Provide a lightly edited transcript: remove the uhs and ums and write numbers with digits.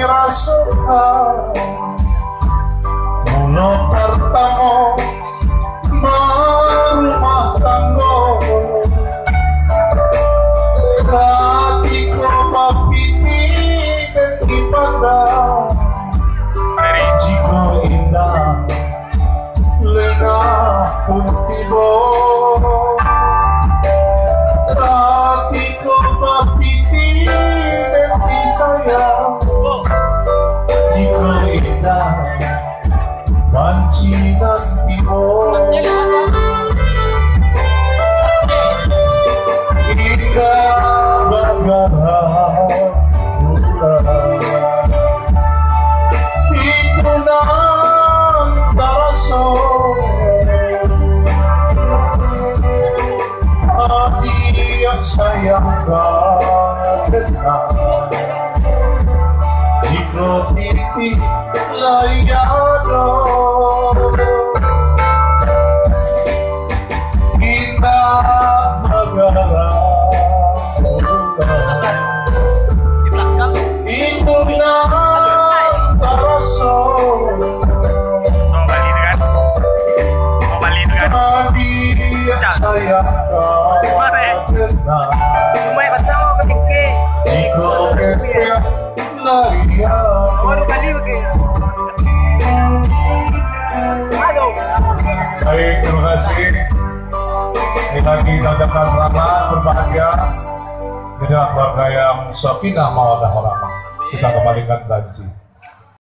ira suka ono pertamo marumah tanggo ratiko mapiti teki pandang rijiko indah lengah pun tibo ratiko mapiti teki sayang Mancinan timur hingga bergara itu nan terasa hati yang sayang kata jika titik layak saya baik, terima kasih. Kita diucapkan selamat berbahagia dengan keluarga yang sakinah mawaddah warahmah. Kita kembalikan ke